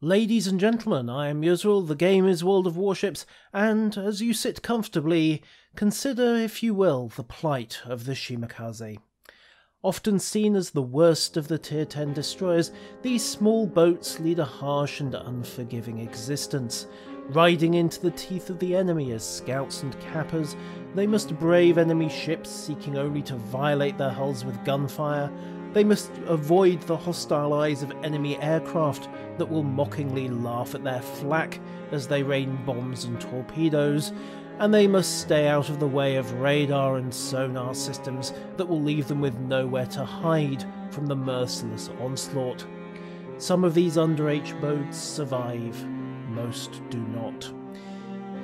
Ladies and gentlemen, I am Yuzral, the game is World of Warships, and as you sit comfortably, consider, if you will, the plight of the Shimakaze. Often seen as the worst of the Tier 10 destroyers, these small boats lead a harsh and unforgiving existence. Riding into the teeth of the enemy as scouts and cappers, they must brave enemy ships seeking only to violate their hulls with gunfire. They must avoid the hostile eyes of enemy aircraft that will mockingly laugh at their flak as they rain bombs and torpedoes, and they must stay out of the way of radar and sonar systems that will leave them with nowhere to hide from the merciless onslaught. Some of these underage boats survive. Most do not.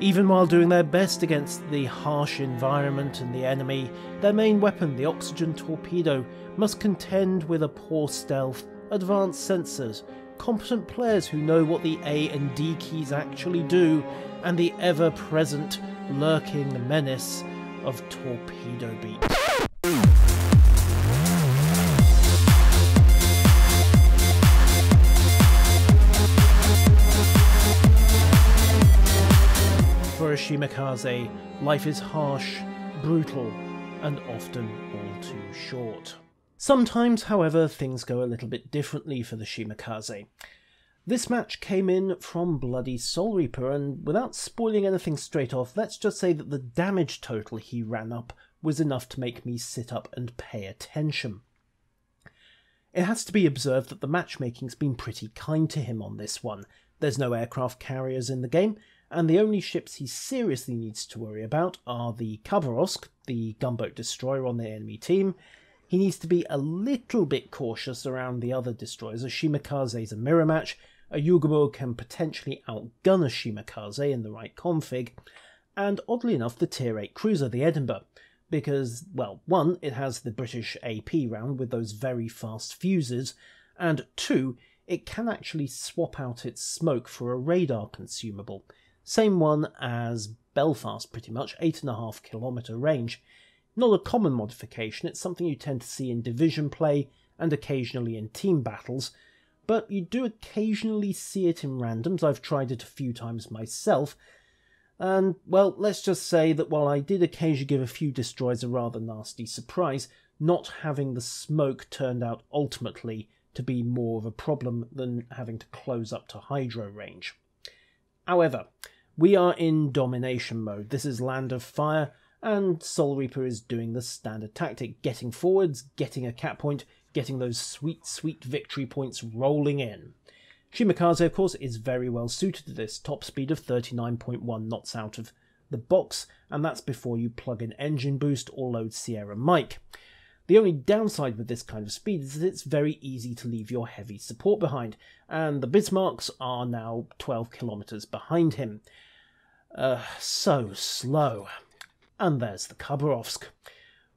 Even while doing their best against the harsh environment and the enemy, their main weapon, the oxygen torpedo, must contend with a poor stealth, advanced sensors, competent players who know what the A and D keys actually do, and the ever-present lurking menace of torpedo beats. For a Shimakaze, life is harsh, brutal, and often all too short. Sometimes, however, things go a little bit differently for the Shimakaze. This match came in from Bloody Soul Reaper, and without spoiling anything straight off, let's just say that the damage total he ran up was enough to make me sit up and pay attention. It has to be observed that the matchmaking's been pretty kind to him on this one. There's no aircraft carriers in the game, and the only ships he seriously needs to worry about are the Khabarovsk, the gunboat destroyer on the enemy team. He needs to be a little bit cautious around the other destroyers. A Shimakaze is a mirror match, a Yugumo can potentially outgun a Shimakaze in the right config, and oddly enough the Tier 8 cruiser, the Edinburgh, because, well, one, it has the British AP round with those very fast fuses, and two, it can actually swap out its smoke for a radar consumable. Same one as Belfast, pretty much, 8.5 kilometre range. Not a common modification, it's something you tend to see in division play and occasionally in team battles, but you do occasionally see it in randoms. I've tried it a few times myself, and, well, let's just say that while I did occasionally give a few destroyers a rather nasty surprise, not having the smoke turned out ultimately to be more of a problem than having to close up to hydro range. However, we are in domination mode. This is Land of Fire, and Soul Reaper is doing the standard tactic, getting forwards, getting a cap point, getting those sweet, sweet victory points rolling in. Shimakaze, of course, is very well suited to this, top speed of 39.1 knots out of the box, and that's before you plug in engine boost or load Sierra Mike. The only downside with this kind of speed is that it's very easy to leave your heavy support behind, and the Bismarcks are now 12 kilometres behind him. So slow. And there's the Khabarovsk,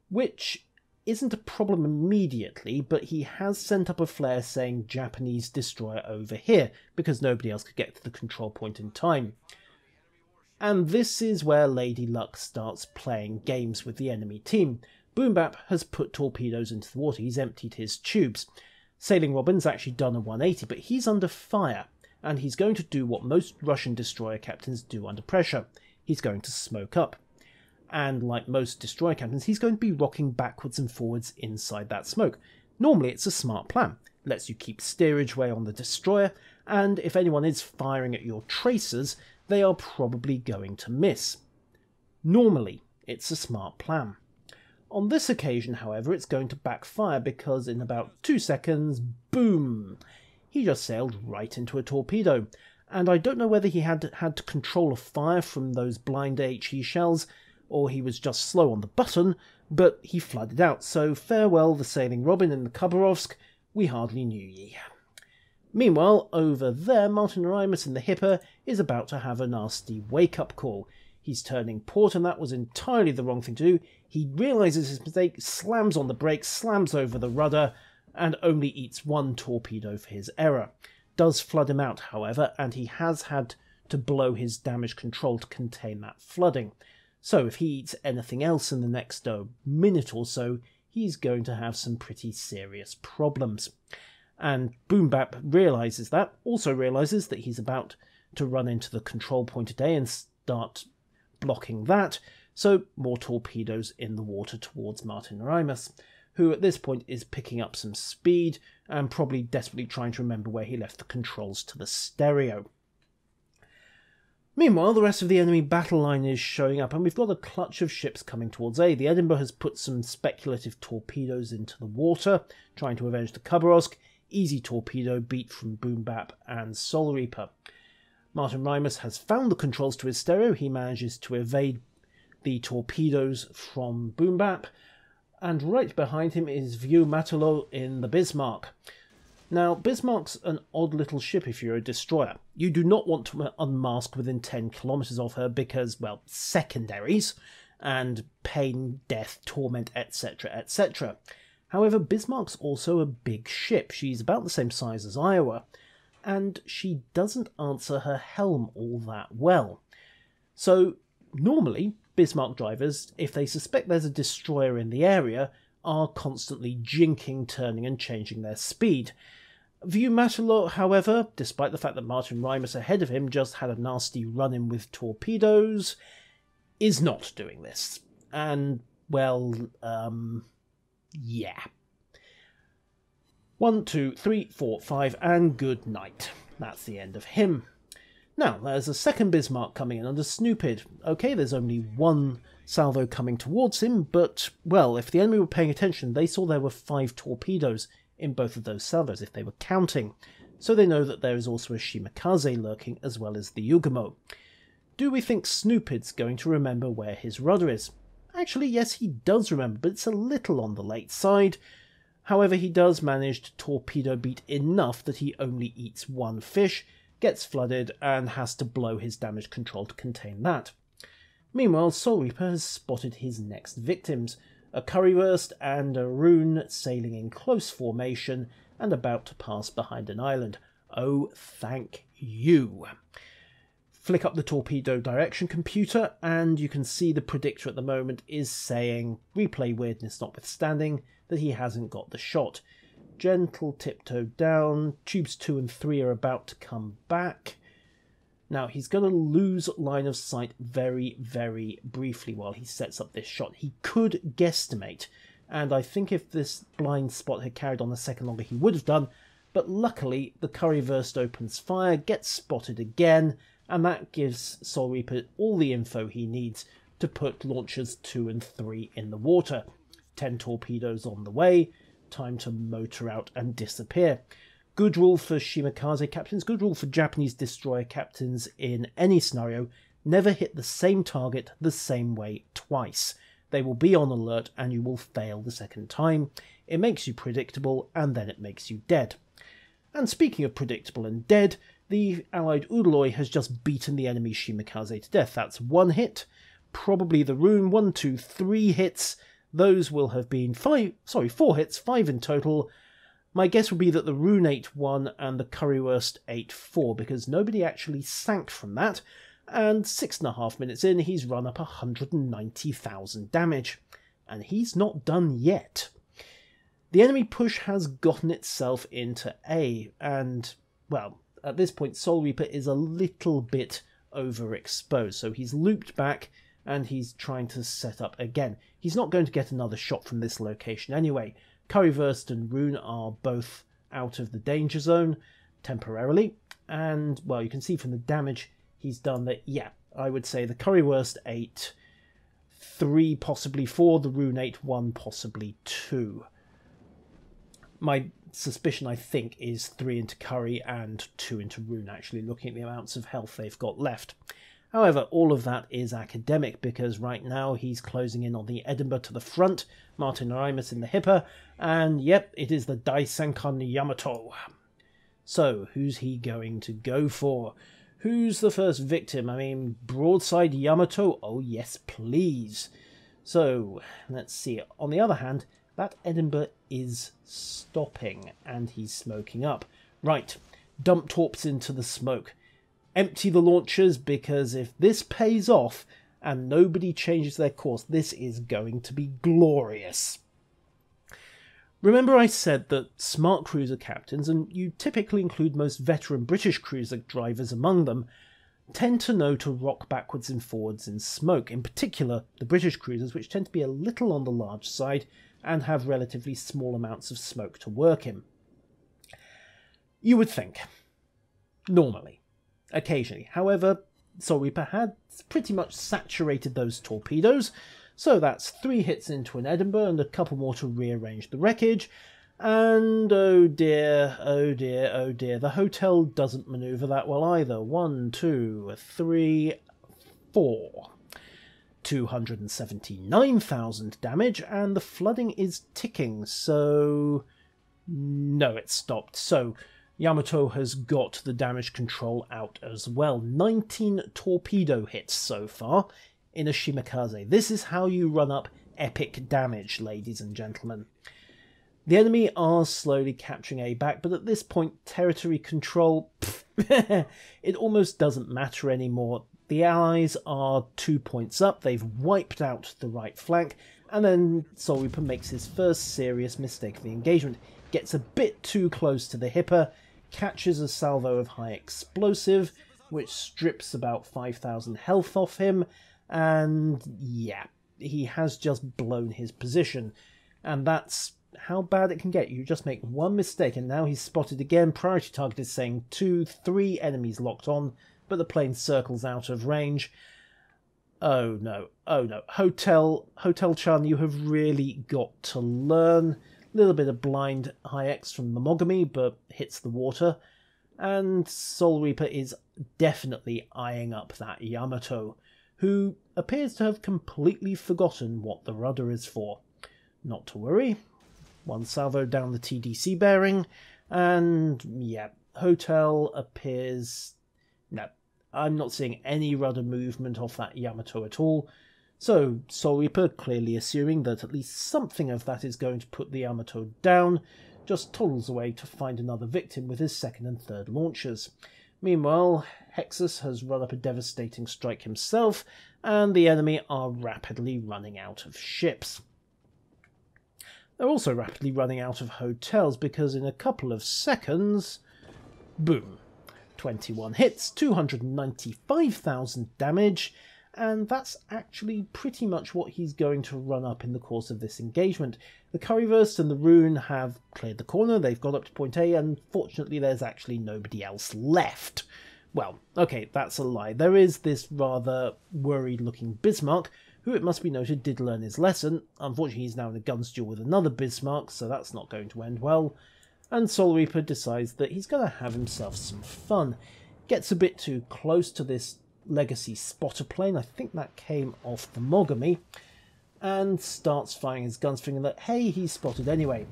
which isn't a problem immediately, but he has sent up a flare saying Japanese destroyer over here, because nobody else could get to the control point in time. And this is where Lady Luck starts playing games with the enemy team. Boombap has put torpedoes into the water, he's emptied his tubes. Sailing Robin's actually done a 180, but he's under fire, and he's going to do what most Russian destroyer captains do under pressure. He's going to smoke up. And like most destroyer captains, he's going to be rocking backwards and forwards inside that smoke. Normally it's a smart plan. It lets you keep steerage way on the destroyer, and if anyone is firing at your tracers, they are probably going to miss. Normally it's a smart plan. On this occasion, however, it's going to backfire because in about 2 seconds, boom, he just sailed right into a torpedo. And I don't know whether he had to control a fire from those blind HE shells or he was just slow on the button, but he flooded out. So farewell the Sailing Robin and the Khabarovsk, we hardly knew ye. Meanwhile, over there, Martin Reimus in the Hipper is about to have a nasty wake-up call. He's turning port, and that was entirely the wrong thing to do. He realises his mistake, slams on the brakes, slams over the rudder, and only eats one torpedo for his error. Does flood him out, however, and he has had to blow his damage control to contain that flooding. So if he eats anything else in the next minute or so, he's going to have some pretty serious problems. and Boombap realizes that, also realizes that he's about to run into the control point today and start blocking that, so more torpedoes in the water towards Martin Reimus, who at this point is picking up some speed and probably desperately trying to remember where he left the controls to the stereo. Meanwhile, the rest of the enemy battle line is showing up, and we've got a clutch of ships coming towards A. The Edinburgh has put some speculative torpedoes into the water, trying to avenge the Khabarovsk. Easy torpedo beat from Boombap and Soul Reaper. Martin Reimus has found the controls to his stereo. He manages to evade the torpedoes from Boombap, and right behind him is Vu Matelo in the Bismarck. Now, Bismarck's an odd little ship if you're a destroyer. You do not want to unmask within 10 kilometres of her because, well, secondaries and pain, death, torment, etc, etc. However, Bismarck's also a big ship. She's about the same size as Iowa, and she doesn't answer her helm all that well. So, normally, Bismarck drivers, if they suspect there's a destroyer in the area, are constantly jinking, turning and changing their speed. Vu Matelo, however, despite the fact that Martin Reimus ahead of him just had a nasty run-in with torpedoes, is not doing this. And, well, yeah. 1, 2, 3, 4, 5, and good night. That's the end of him. Now, there's a second Bismarck coming in under Snoopid. Okay, there's only one salvo coming towards him, but, well, if the enemy were paying attention, they saw there were 5 torpedoes in both of those salvos, if they were counting, so they know that there is also a Shimakaze lurking, as well as the Yugumo. Do we think Snoopid's going to remember where his rudder is? Actually, yes, he does remember, but it's a little on the late side. However, he does manage to torpedo beat enough that he only eats 1 fish, gets flooded, and has to blow his damage control to contain that. Meanwhile, Soul Reaper has spotted his next victims, a Kurfürst and Erun sailing in close formation and about to pass behind an island. Oh, thank you. Flick up the torpedo direction computer and you can see the predictor at the moment is saying, replay weirdness notwithstanding, that he hasn't got the shot. Gentle tiptoe down, tubes 2 and 3 are about to come back. Now, he's going to lose line of sight very, very briefly while he sets up this shot. He could guesstimate, and I think if this blind spot had carried on a second longer, he would have done. But luckily, the Kurfürst opens fire, gets spotted again, and that gives Soul Reaper all the info he needs to put launchers 2 and 3 in the water. 10 torpedoes on the way, time to motor out and disappear. Good rule for Shimakaze captains, good rule for Japanese destroyer captains in any scenario, never hit the same target the same way twice. They will be on alert and you will fail the second time. It makes you predictable and then it makes you dead. And speaking of predictable and dead, the allied Udaloy has just beaten the enemy Shimakaze to death. That's 1 hit, probably the rune, 1, 2, 3 hits. Those will have been 4 hits, 5 in total. My guess would be that the Rune 8-1 and the Kurfürst 8-4, because nobody actually sank from that, and 6.5 minutes in he's run up 190,000 damage, and he's not done yet. The enemy push has gotten itself into A, and, well, at this point Soul Reaper is a little bit overexposed, so he's looped back and he's trying to set up again. He's not going to get another shot from this location anyway. Kurfürst and Rune are both out of the danger zone temporarily, and, well, you can see from the damage he's done that, yeah, I would say the Kurfürst 8-3, possibly 4, the Rune 8-1, possibly 2. My suspicion, I think, is 3 into Kurfürst and 2 into Rune, actually, looking at the amounts of health they've got left. However, all of that is academic, because right now he's closing in on the Edinburgh to the front, Martin Reimus in the Hipper, and yep, it is the Daisenkan Yamato. So, who's he going to go for? Who's the first victim? I mean, broadside Yamato? Oh yes, please. So, let's see. On the other hand, that Edinburgh is stopping, and he's smoking up. Right, dump torps into the smoke. Empty the launchers, because if this pays off and nobody changes their course, this is going to be glorious. Remember I said that smart cruiser captains, and you typically include most veteran British cruiser drivers among them, tend to know to rock backwards and forwards in smoke, in particular the British cruisers, which tend to be a little on the large side and have relatively small amounts of smoke to work in. You would think. Normally. Occasionally. However, Soul Reaper had pretty much saturated those torpedoes, so that's 3 hits into an Edinburgh and a couple more to rearrange the wreckage, and oh dear, oh dear, oh dear, the hotel doesn't manoeuvre that well either. 1, 2, 3, 4. 279,000 damage, and the flooding is ticking, so... no, it stopped. So Yamato has got the damage control out as well. 19 torpedo hits so far in a Shimakaze. This is how you run up epic damage, ladies and gentlemen. The enemy are slowly capturing A back, but at this point territory control, pff, it almost doesn't matter anymore. The Allies are 2 points up, they've wiped out the right flank, and then Soul Reaper makes his first serious mistake of the engagement. Gets a bit too close to the Hipper, catches a salvo of high explosive, which strips about 5,000 health off him, and yeah, he has just blown his position. And that's how bad it can get. You just make one mistake, and now he's spotted again. Priority target is saying 2, 3 enemies locked on, but the plane circles out of range. Oh no, oh no. Hotel-chan, you have really got to learn. Little bit of blind high X from the Mogami, but hits the water, and Soul Reaper is definitely eyeing up that Yamato, who appears to have completely forgotten what the rudder is for. Not to worry, one salvo down the TDC bearing, and yeah, Hotel appears... no, I'm not seeing any rudder movement off that Yamato at all. So Soul Reaper, clearly assuming that at least something of that is going to put the Yamato down, just toddles away to find another victim with his second and third launchers. Meanwhile, Hexus has run up a devastating strike himself, and the enemy are rapidly running out of ships. They're also rapidly running out of hotels, because in a couple of seconds... boom! 21 hits, 295,000 damage... and that's actually pretty much what he's going to run up in the course of this engagement. The Currywurst and the Rune have cleared the corner, they've got up to point A, and fortunately there's actually nobody else left. Well, okay, that's a lie. There is this rather worried-looking Bismarck, who it must be noted did learn his lesson. Unfortunately he's now in a guns duel with another Bismarck, so that's not going to end well. And Soul Reaper decides that he's going to have himself some fun. Gets a bit too close to this Legacy spotter plane, I think that came off the Mogami, and starts firing his guns, thinking that, hey, he's spotted anyway.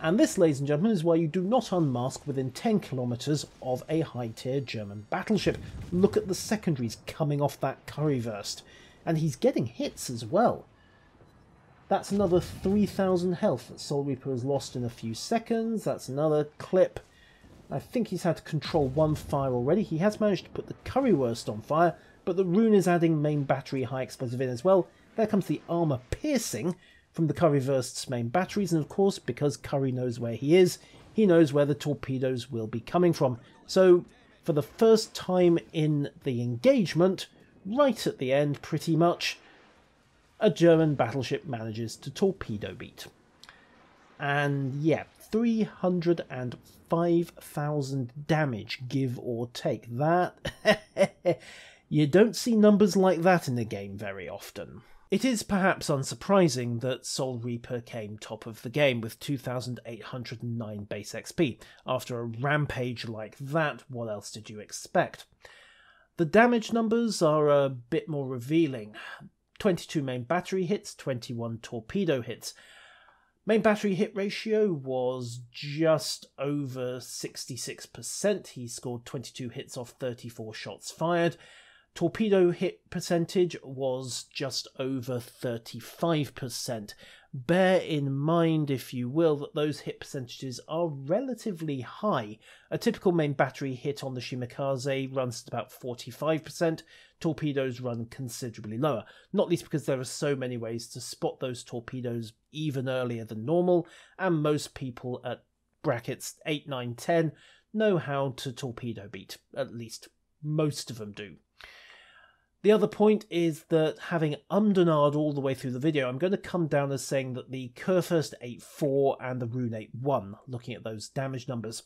And this, ladies and gentlemen, is why you do not unmask within 10 kilometres of a high-tier German battleship. Look at the secondaries coming off that Currywurst. And he's getting hits as well. That's another 3,000 health that Soul Reaper has lost in a few seconds. That's another clip. I think he's had to control one fire already. He has managed to put the Currywurst on fire, but the Rune is adding main battery high explosive in as well. There comes the armour piercing from the Currywurst's main batteries, and of course, because Curry knows where he is, he knows where the torpedoes will be coming from. So, for the first time in the engagement, right at the end pretty much, a German battleship manages to torpedo beat. And yeah, 305,000 damage, give or take. That... you don't see numbers like that in a game very often. It is perhaps unsurprising that Soul Reaper came top of the game with 2,809 base XP. After a rampage like that, what else did you expect? The damage numbers are a bit more revealing. 22 main battery hits, 21 torpedo hits. Main battery hit ratio was just over 66%. He scored 22 hits off 34 shots fired. Torpedo hit percentage was just over 35%. Bear in mind, if you will, that those hit percentages are relatively high. A typical main battery hit on the Shimakaze runs at about 45%. Torpedoes run considerably lower, not least because there are so many ways to spot those torpedoes even earlier than normal, and most people at brackets 8, 9, 10 know how to torpedo beat, at least most of them do. The other point is that, having umdenard all the way through the video, I'm going to come down as saying that the Kurfürst 8.4 and the Rune 8.1, looking at those damage numbers.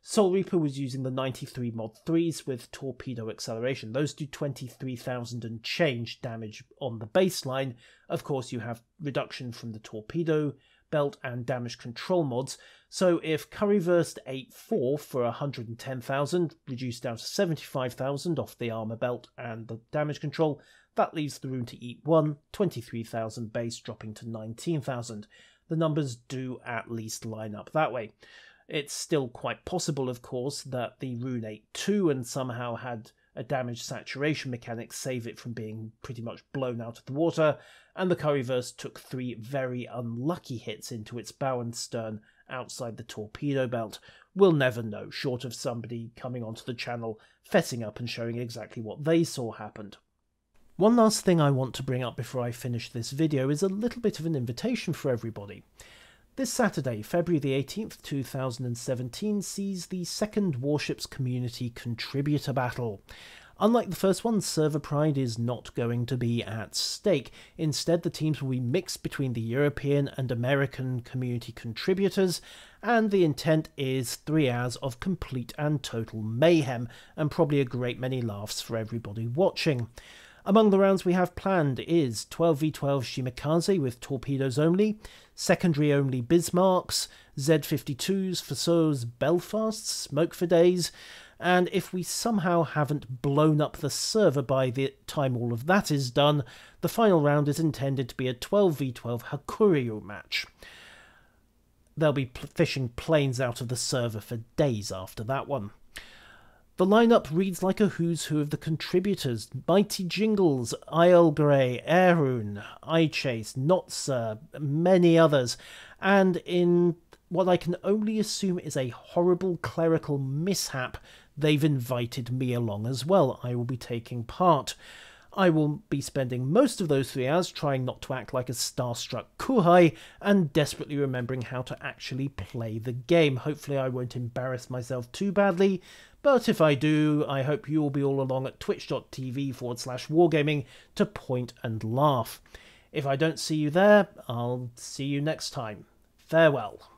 Soul Reaper was using the 93 Mod 3s with torpedo acceleration. Those do 23,000 and change damage on the baseline. Of course, you have reduction from the torpedo belt and damage control mods. So if Curryverst 8.4 for 110,000 reduced down to 75,000 off the armor belt and the damage control, that leaves the room to eat 1, 23,000 base dropping to 19,000. The numbers do at least line up that way. It's still quite possible, of course, that the Rune 8.2 and somehow had a damage saturation mechanic save it from being pretty much blown out of the water, and the Curryverse took 3 very unlucky hits into its bow and stern outside the torpedo belt. We'll never know, short of somebody coming onto the channel, fessing up and showing exactly what they saw happened. One last thing I want to bring up before I finish this video is a little bit of an invitation for everybody. This Saturday, February the 18th, 2017, sees the second Warships Community Contributor Battle. Unlike the first one, server pride is not going to be at stake. Instead, the teams will be mixed between the European and American community contributors, and the intent is 3 hours of complete and total mayhem, and probably a great many laughs for everybody watching. Among the rounds we have planned is 12v12 Shimakaze with torpedoes only, secondary only Bismarcks, Z52s, Fussos, Belfast, Smoke for Days, and if we somehow haven't blown up the server by the time all of that is done, the final round is intended to be a 12v12 Hakuryu match. They'll be fishing planes out of the server for days after that one. The lineup reads like a who's who of the contributors: Mighty Jingles, Isle Grey, Erun, I Chase, Not Sir, many others, and in what I can only assume is a horrible clerical mishap, they've invited me along as well. I will be taking part. I will be spending most of those 3 hours trying not to act like a starstruck kuhai and desperately remembering how to actually play the game. Hopefully I won't embarrass myself too badly, but if I do, I hope you'll be all along at twitch.tv/wargaming to point and laugh. If I don't see you there, I'll see you next time. Farewell.